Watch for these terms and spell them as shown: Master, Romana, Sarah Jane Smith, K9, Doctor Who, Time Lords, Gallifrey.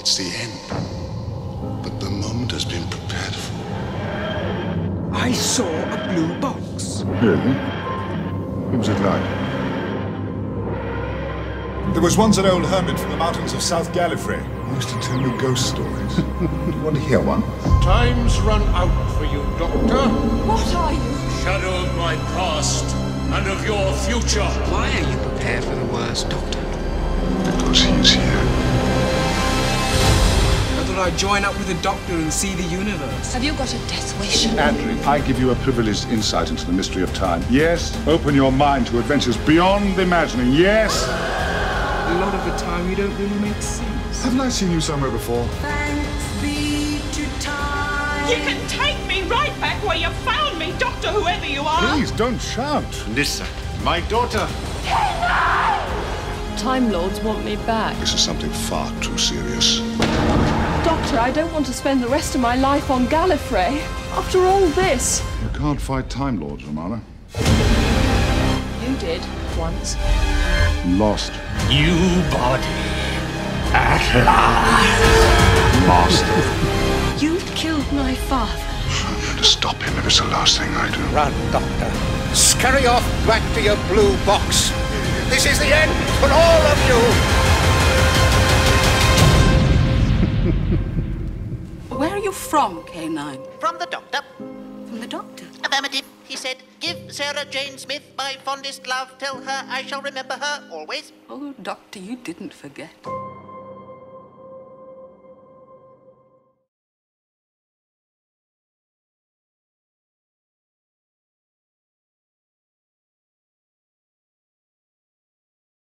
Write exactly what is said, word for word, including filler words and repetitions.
It's the end that the moment has been prepared for. I saw a blue box. Really? What was it like? There was once an old hermit from the mountains of South Gallifrey who used to tell me ghost stories. Do you want to hear one? Time's run out for you, Doctor. What are you? Shadow of my past and of your future. Why are you prepared for the worst, Doctor? Because he's here. I thought I'd join up with the Doctor and see the universe. Have you got a deathwish? Andrew, I give you a privileged insight into the mystery of time. Yes, open your mind to adventures beyond imagining. Yes. A lot of the time, you don't really make sense. Haven't I seen you somewhere before? Thanks be to time. You can take me right back where you found me, Doctor, whoever you are. Please, don't shout. Listen, my daughter. K nine! Time Lords want me back. This is something far too serious. Doctor, I don't want to spend the rest of my life on Gallifrey. After all this. You can't fight Time Lords, Romana. You did, once. Lost. New body. At last. Master. You've killed my father. I'm going to stop him if it's the last thing I do. Run, Doctor. Scurry off back to your blue box. This is the end for all of you. Where are you from, K nine? From the Doctor. From the Doctor? Affirmative. He said, give Sarah Jane Smith my fondest love. Tell her I shall remember her always. Oh, Doctor, you didn't forget.